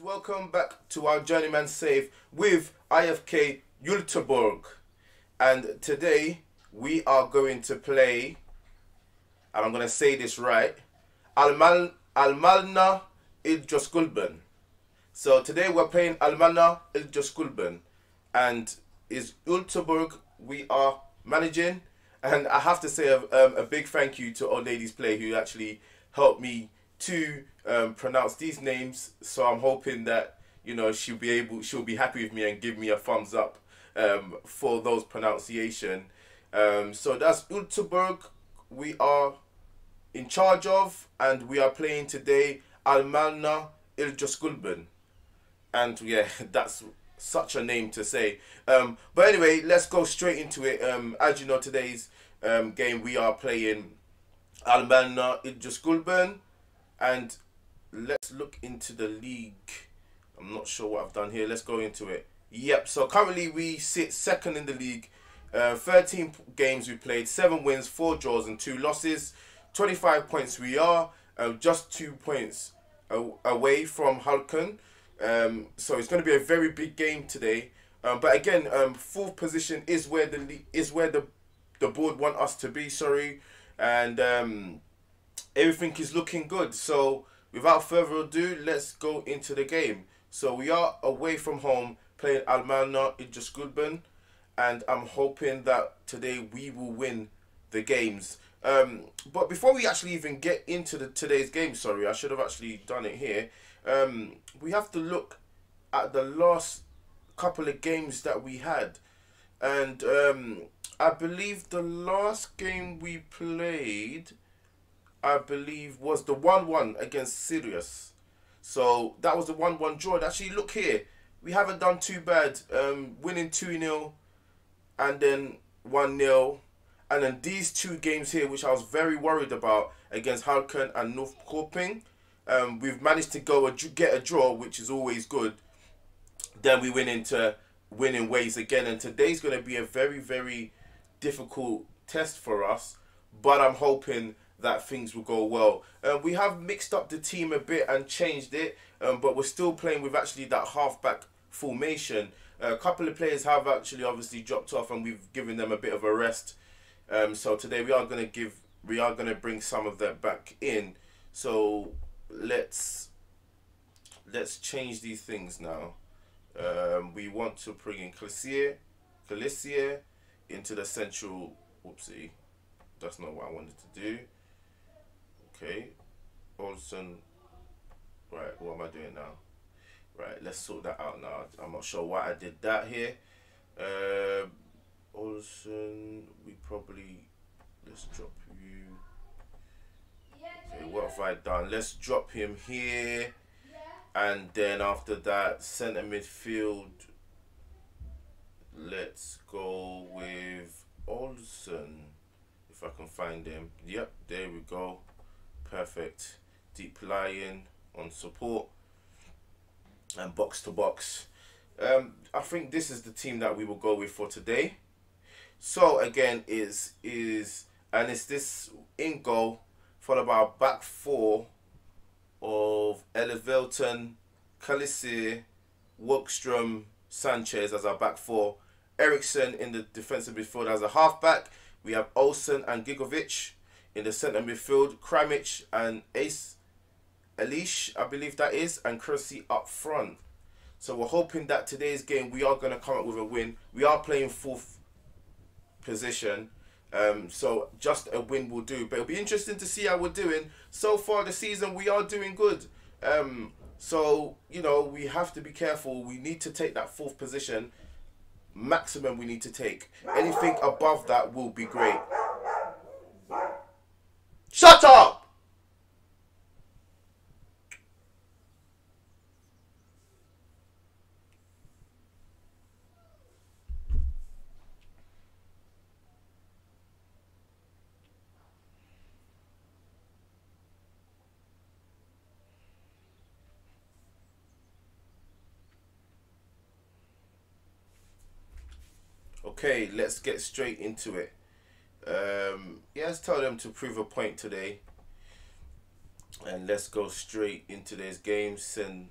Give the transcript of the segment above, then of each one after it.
Welcome back to our Journeyman Save with IFK Göteborg, and today we are going to play, and I'm going to say this right, Allmänna Idrottsklubben. So today we're playing Allmänna Idrottsklubben, and is Göteborg we are managing, and I have to say a big thank you to Old Ladies Play who actually helped me to pronounce these names, so I'm hoping that, you know, she'll be happy with me and give me a thumbs up for those pronunciation. So that's Göteborg we are in charge of, and we are playing today Allmänna Idrottsklubben, and yeah, that's such a name to say. But anyway, let's go straight into it. As you know, today's game we are playing Allmänna Idrottsklubben. And let's look into the league. I'm not sure what I've done here. Let's go into it. Yep, so currently we sit second in the league. 13 games we played, 7 wins, 4 draws and 2 losses. 25 points we are, just 2 points away from Häcken. So it's going to be a very big game today. But again, 4th position is where the board want us to be, sorry. And everything is looking good, so without further ado, let's go into the game. So we are away from home playing Allmänna Idrottsklubben, and I'm hoping that today we will win the games. But before we actually even get into today's game, sorry, I should have actually done it here. We have to look at the last couple of games that we had, and I believe the last game we played, I believe, was the 1-1 against Sirius. So that was the 1-1 draw. And actually, look here. We haven't done too bad. Winning 2-0 and then 1-0. And then these 2 games here, which I was very worried about, against Häcken and Norrköping. We've managed to get a draw, which is always good. Then we went into winning ways again. And today's going to be a very, very difficult test for us. But I'm hoping that things will go well. We have mixed up the team a bit and changed it, but we're still playing with actually that halfback formation. A couple of players have actually obviously dropped off, and we've given them a bit of a rest. So today we are going to bring some of that back in. So let's change these things now. We want to bring in Calisia into the central. Whoopsie. That's not what I wanted to do. Okay, Olsen. Right, what am I doing now? Right, let's sort that out now. I'm not sure why I did that here. Olsen, we probably, let's drop you. Okay, what have I done? Let's drop him here, and then after that, centre midfield. Let's go with Olsen. If I can find him. Yep, there we go. Perfect. Deep lying on support and box to box. I think this is the team that we will go with for today. So again, it's this in goal, followed by our back 4 of Elevelton, Calisia, Wahlström, Sanchez as our back 4. Eriksson in the defensive midfield as a halfback. We have Olsen and Gigovic in the centre midfield, Kramarić and Elish, I believe that is, and Kersey up front. So we're hoping that today's game we are going to come up with a win. We are playing 4th position, so just a win will do. But it'll be interesting to see how we're doing. So far this season we are doing good. So, you know, we have to be careful. We need to take that 4th position. Maximum we need to take. Anything above that will be great. Shut up! Okay, let's get straight into it. Yeah, let's tell them to prove a point today. And let's go straight into today's game. Send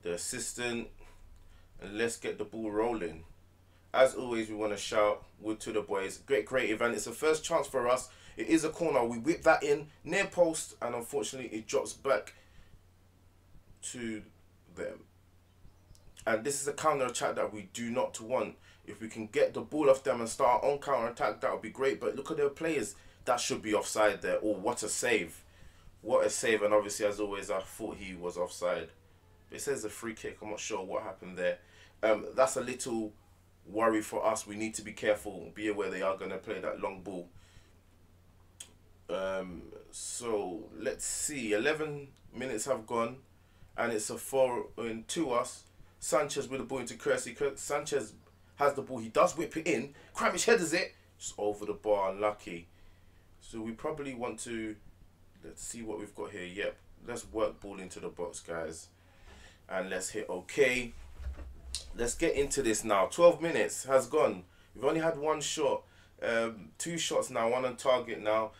the assistant. And let's get the ball rolling. As always, we want to shout wood to the boys. Great creative, and it's the first chance for us. It is a corner. We whip that in near post, and unfortunately, it drops back to them. And this is a counter attack that we do not want. If we can get the ball off them and start our own counter attack, that would be great. But look at their players. That should be offside there. Oh, what a save! What a save! And obviously, as always, I thought he was offside. It says a free kick. I'm not sure what happened there. That's a little worry for us. We need to be careful. Be aware they are going to play that long ball. So let's see. 11 minutes have gone, and it's a 4-0 to us. Sanchez with the ball into Kersey. Sanchez has the ball. He does whip it in. Kramarić headers it. Just over the bar. Unlucky. So we probably want to. Let's see what we've got here. Yep. Let's work ball into the box, guys. And let's hit OK. Let's get into this now. 12 minutes has gone. We've only had one shot. Two shots now. One on target now.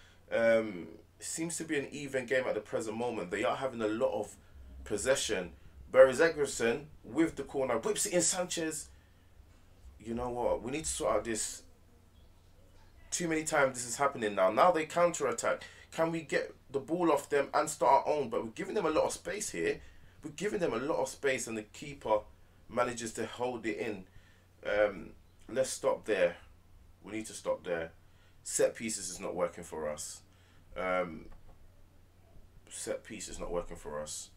Seems to be an even game at the present moment. They are having a lot of possession. Whereas Eriksson with the corner whips it in Sanchez. You know what? We need to sort out this. Too many times this is happening now. Now they counter-attack. Can we get the ball off them and start our own? But we're giving them a lot of space here. We're giving them a lot of space, and the keeper manages to hold it in. Let's stop there. We need to stop there. Set pieces is not working for us. Set piece is not working for us.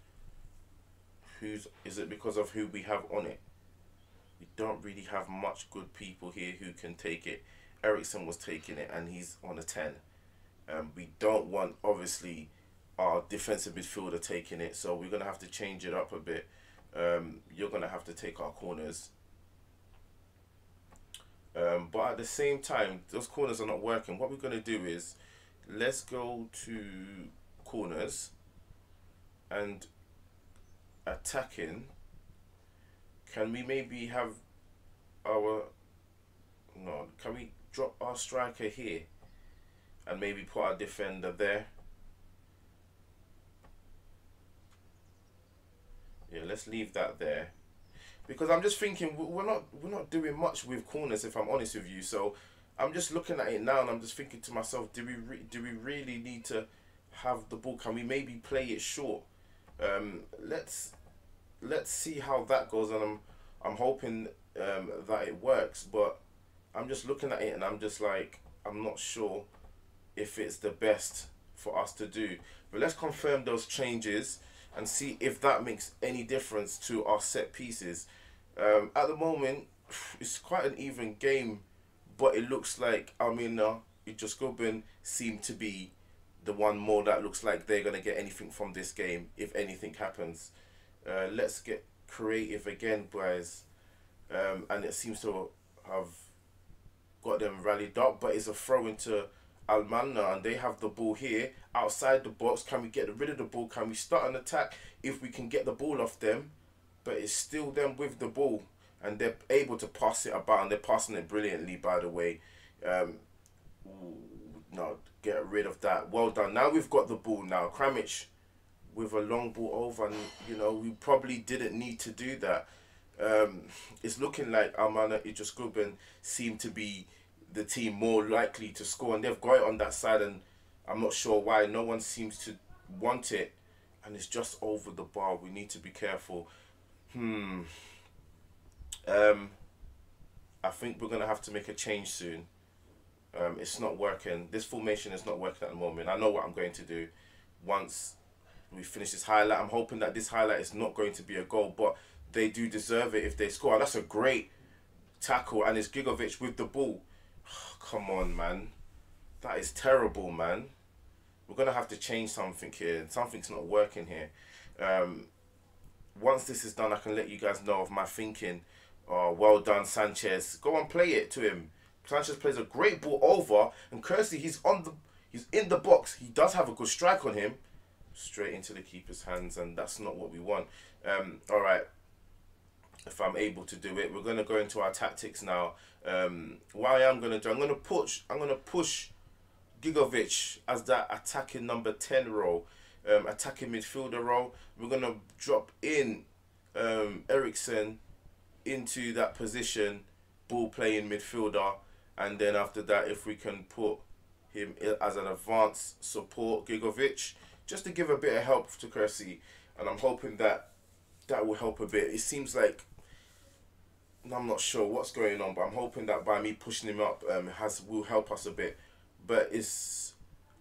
Who's is it because of who we have on it? We don't really have much good people here who can take it. Eriksson was taking it, and he's on a 10. We don't want, obviously, our defensive midfielder taking it, so we're going to have to change it up a bit. You're going to have to take our corners. But at the same time, those corners are not working. What we're going to do is, let's go to corners and attacking. Can we maybe have our... No, can we drop our striker here and maybe put our defender there? Yeah, let's leave that there, because I'm just thinking we're not doing much with corners, if I'm honest with you. So I'm just looking at it now, and I'm just thinking to myself, do we really need to have the ball? Can we maybe play it short? Let's see how that goes, and I'm hoping that it works. But I'm just looking at it, and I'm just like, I'm not sure if it's the best for us to do. But let's confirm those changes and see if that makes any difference to our set pieces. At the moment, it's quite an even game, but it looks like Allmänna Idrottsklubben seem to be the one more that looks like they're going to get anything from this game, if anything happens. Let's get creative again, guys. And it seems to have got them rallied up, but it's a throw into Allmänna, and they have the ball here outside the box. Can we get rid of the ball? Can we start an attack if we can get the ball off them? But it's still them with the ball, and they're able to pass it about, and they're passing it brilliantly, by the way. No, get rid of that. Well done. Now we've got the ball now. Kramarić with a long ball over, and you know, we probably didn't need to do that. It's looking like Allmänna Idrottsklubben seem to be the team more likely to score, and they've got it on that side, and I'm not sure why. No one seems to want it, and it's just over the bar. We need to be careful. I think we're going to have to make a change soon. It's not working. This formation is not working at the moment. I know what I'm going to do once we finish this highlight. I'm hoping that this highlight is not going to be a goal, but they do deserve it if they score. And that's a great tackle, and it's Gigovic with the ball. Oh, come on, man. That is terrible, man. We're going to have to change something here. Something's not working here. Once this is done, I can let you guys know of my thinking. Oh, well done, Sanchez. Go and play it to him. Sanchez plays a great ball over, and Kersey, he's in the box. He does have a good strike on him. Straight into the keeper's hands, and that's not what we want. All right. if I'm able to do it. We're going to go into our tactics now. What I am going to do, I'm going to push Gigovic as that attacking number 10 role, attacking midfielder role. We're going to drop in Eriksson into that position, ball playing midfielder, and then after that, if we can put him as an advanced support, Gigovic, just to give a bit of help to Cressy, and I'm hoping that that will help a bit. It seems like, I'm not sure what's going on, but I'm hoping that by me pushing him up will help us a bit. But it's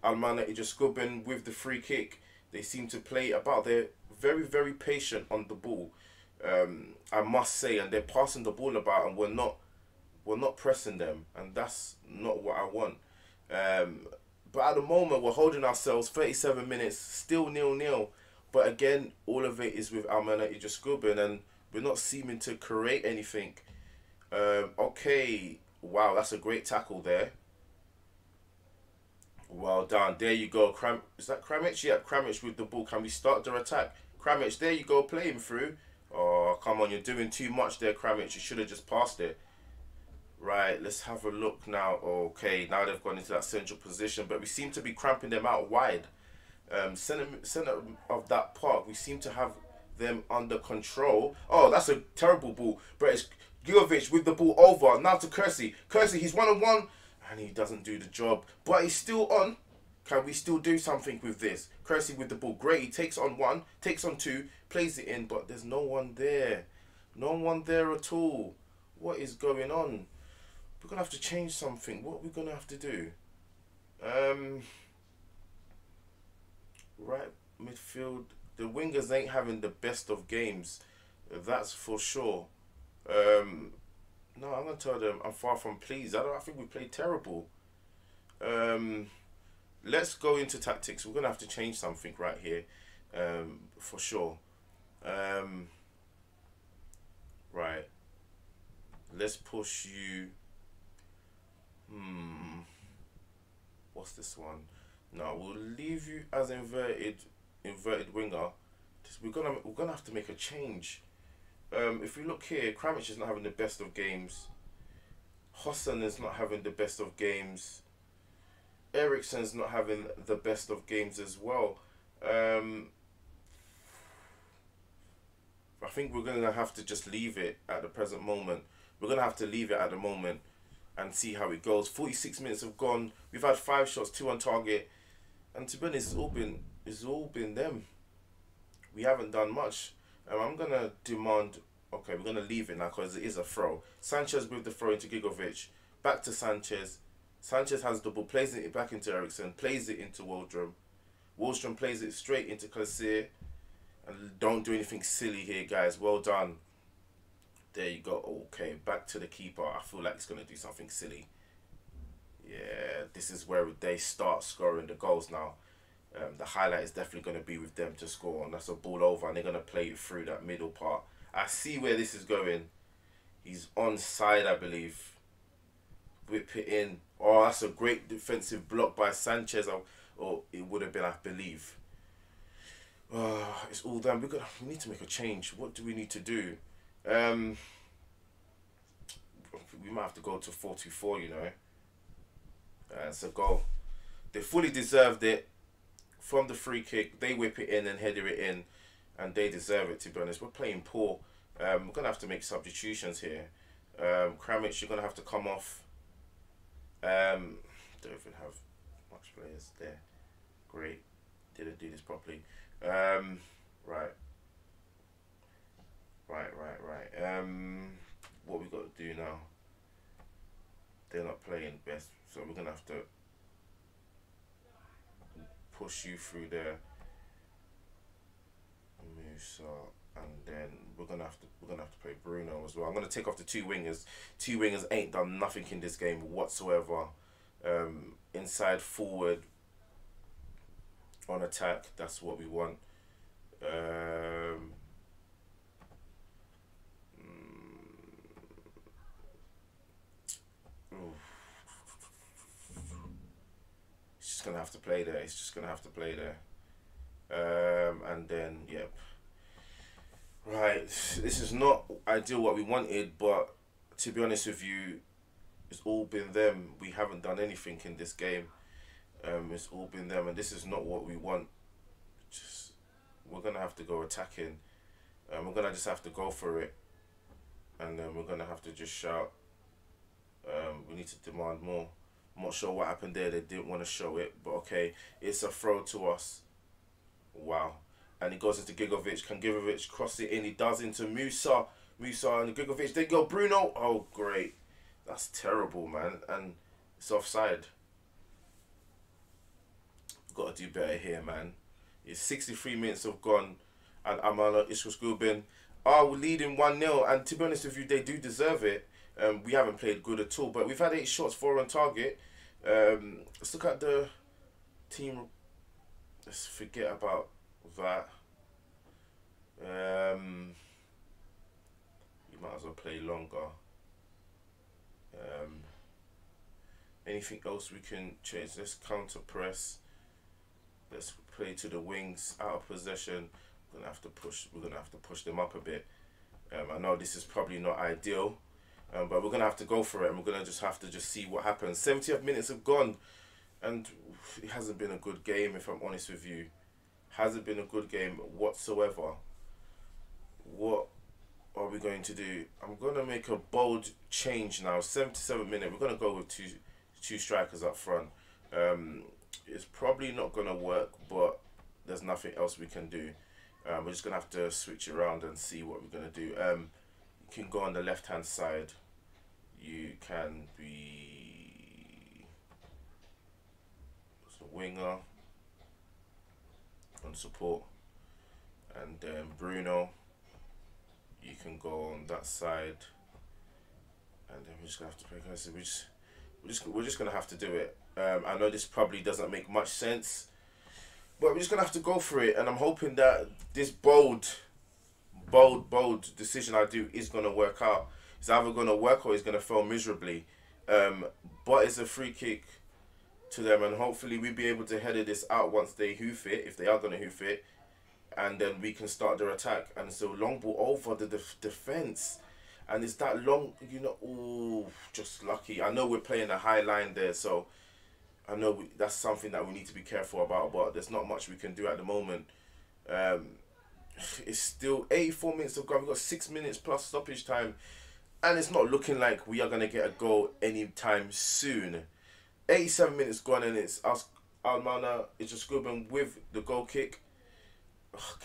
Allmänna Idrottsklubben with the free kick. They seem to play about, they're very, very patient on the ball, I must say, and they're passing the ball about and we're not pressing them, and that's not what I want. But at the moment, we're holding ourselves 37 minutes, still 0-0. But again, all of it is with Allmänna Idrottsklubben, and we're not seeming to create anything. Okay, wow, that's a great tackle there. Well done, there you go. Is that Kramarić? Yeah, Kramarić with the ball. Can we start their attack? Kramarić, there you go, play him through. Oh, come on, you're doing too much there, Kramarić. You should have just passed it. Right, let's have a look now. Okay, now they've gone into that central position, but we seem to be cramping them out wide. Center of that park, we seem to have them under control. Oh, that's a terrible ball, but it's Gigovic with the ball over. Now to Kersey. Kersey, he's one-on-one, and he doesn't do the job, but he's still on. Can we still do something with this? Kersey with the ball. Great, he takes on one, takes on two, plays it in, but there's no one there. No one there at all. What is going on? We're going to have to change something. What are we going to have to do? Right midfield. The wingers ain't having the best of games. That's for sure. No, I'm going to tell them I'm far from pleased. I think we played terrible. Let's go into tactics. We're going to have to change something right here. For sure. Right. Let's push you. What's this one? No, we'll leave you as inverted winger. We're gonna have to make a change. If we look here, Kramarić is not having the best of games. Hossan is not having the best of games. Eriksson's not having the best of games as well. I think we're gonna have to just leave it at the present moment. We're gonna have to leave it at the moment and see how it goes. 46 minutes have gone. We've had 5 shots, 2 on target, and to be honest, it's all been them. We haven't done much. I'm gonna demand. Okay, we're gonna leave it now because it is a throw. Sanchez with the throw into Gigovic, back to Sanchez. Sanchez has the ball, plays it back into Eriksson, plays it into Wahlström. Wahlström plays it straight into Calisia, and don't do anything silly here, guys. Well done. There you go. Okay, back to the keeper. I feel like it's going to do something silly. Yeah, this is where they start scoring the goals now. The highlight is definitely going to be with them to score. And that's a ball over, and they're going to play it through that middle part. I see where this is going. He's onside, I believe. Whip it in. Oh, that's a great defensive block by Sanchez. Or it would have been, I believe. Oh, it's all done. We need to make a change. What do we need to do? We might have to go to 4-4, you know. It's a goal. They fully deserved it from the free kick. They whip it in and header it in, and they deserve it, to be honest. We're playing poor. We're going to have to make substitutions here. Kramarić, you're going to have to come off. Don't even have much players there. Great. Didn't do this properly. Right. What we got to do now? They're not playing best, so we're gonna have to push you through there, Musa, and then we're gonna have to play Bruno as well. I'm gonna take off the 2 wingers. 2 wingers ain't done nothing in this game whatsoever. Inside forward on attack. That's what we want. Gonna have to play there. It's just gonna have to play there, and then yep. Right, this is not ideal what we wanted, but to be honest with you, it's all been them. We haven't done anything in this game. It's all been them, and this is not what we want. Just, we're going to have to go attacking. We're going to just have to go for it. And then we're going to have to just shout. We need to demand more. I'm not sure what happened there. They didn't want to show it, but okay. It's a throw to us. Wow. And it goes into Gigovic. Can Gigovic cross it in? He does into Musa. Musa and Gigovic. They go Bruno. Oh, great. That's terrible, man. And it's offside. Got to do better here, man. It's 63 minutes have gone. And Allmänna Idrottsklubben are leading 1-0. And to be honest with you, they do deserve it. We haven't played good at all. But we've had 8 shots, 4 on target. Let's look at the team. Let's forget about that. You might as well play longer. Anything else we can change? Let's counter press. Let's play to the wings, out of possession. We're gonna have to push. We're gonna have to push them up a bit. I know this is probably not ideal, but we're gonna have to go for it. And we're gonna just have to just see what happens. 70th minutes have gone, and it hasn't been a good game. If I'm honest with you, hasn't been a good game whatsoever. What are we going to do? I'm gonna make a bold change now. 77th minute. We're gonna go with two strikers up front. It's probably not gonna work, but there's nothing else we can do. We're just gonna have to switch around and see what we're gonna do. You can go on the left-hand side. You can be a winger on support, and then Bruno. You can go on that side, and then we're just gonna have to play. We're just gonna have to do it. I know this probably doesn't make much sense, but we're just gonna have to go for it. And I'm hoping that this bold decision I do is gonna work out. It's either gonna work or it's gonna fail miserably. But it's a free kick to them, and hopefully we'll be able to header this out once they hoof it, if they are gonna hoof it, and then we can start their attack. And so long ball over the defense, and it's that long, you know. Oh, just lucky. I know we're playing a high line there, so. I know that's something that we need to be careful about, but there's not much we can do at the moment. It's still 84 minutes of gone. We've got 6 minutes plus stoppage time, and it's not looking like we are going to get a goal anytime soon. 87 minutes gone, and it's us, Allmänna Idrottsklubben, with the goal kick.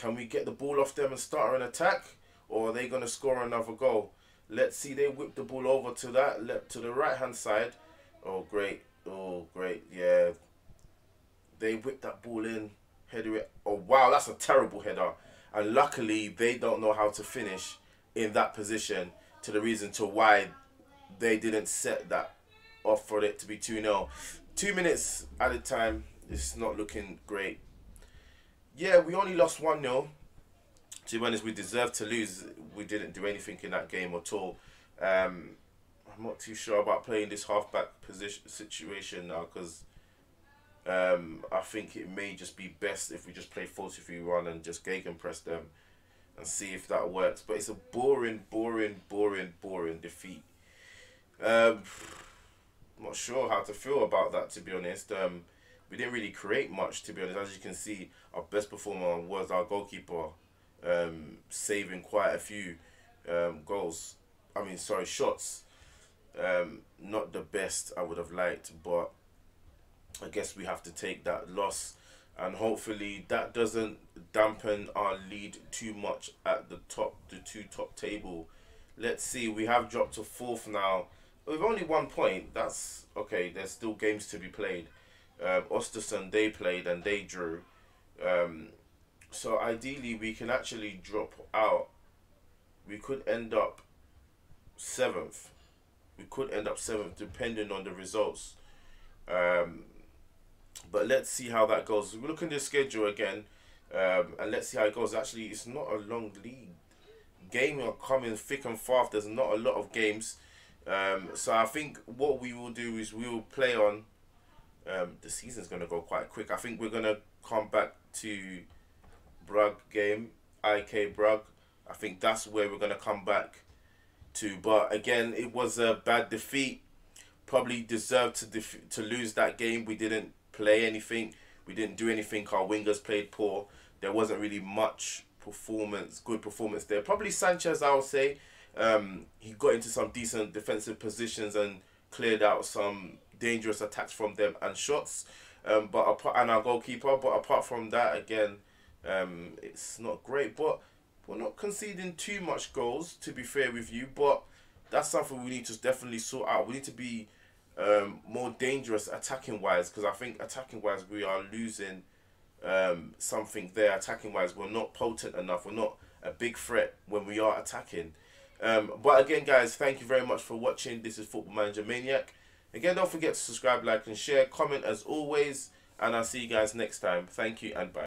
Can we get the ball off them and start an attack, or are they going to score another goal? Let's see. They whip the ball over to that, left to the right-hand side. Oh, great. Oh, great, yeah. They whipped that ball in, header it. Oh, wow, that's a terrible header. And luckily, they don't know how to finish in that position, to the reason to why they didn't set that off for it to be 2-0. 2 minutes at a time. It's not looking great. Yeah, we only lost 1-0. To be honest, we deserved to lose. We didn't do anything in that game at all. I'm not too sure about playing this halfback position situation now, because I think it may just be best if we just play 4-3-1 and just gegenpress them and see if that works. But it's a boring defeat. I'm not sure how to feel about that, to be honest. We didn't really create much, to be honest. As you can see, our best performer was our goalkeeper, saving quite a few goals. I mean, sorry, shots. Not the best I would have liked, but I guess we have to take that loss, and hopefully that doesn't dampen our lead too much at the top, the top table. Let's see, we have dropped to 4th now with only 1 point. That's okay. There's still games to be played. Ostersund, they played and they drew. So ideally we can actually drop out. We could end up 7th. We could end up 7th, depending on the results. But let's see how that goes. We're looking at the schedule again, and let's see how it goes. Actually, it's not a long league. Games are coming thick and fast. There's not a lot of games. So I think what we will do is we will play on. The season's going to go quite quick. I think we're going to come back to Brug game, IK Brug. I think that's where we're going to come back to. But again, it was a bad defeat. Probably deserved to lose that game. We didn't play anything. We didn't do anything. Our wingers played poor. There wasn't really much good performance there. Probably Sanchez, I would say. He got into some decent defensive positions and cleared out some dangerous attacks from them and shots. And our goalkeeper. But apart from that, again, it's not great. But we're not conceding too much goals, to be fair with you. But that's something we need to definitely sort out. We need to be more dangerous attacking-wise, because I think attacking-wise we are losing something there. Attacking-wise, we're not potent enough. We're not a big threat when we are attacking. But again, guys, thank you very much for watching. This is Football Manager Maniac. Again, don't forget to subscribe, like, and share. Comment as always. And I'll see you guys next time. Thank you and bye.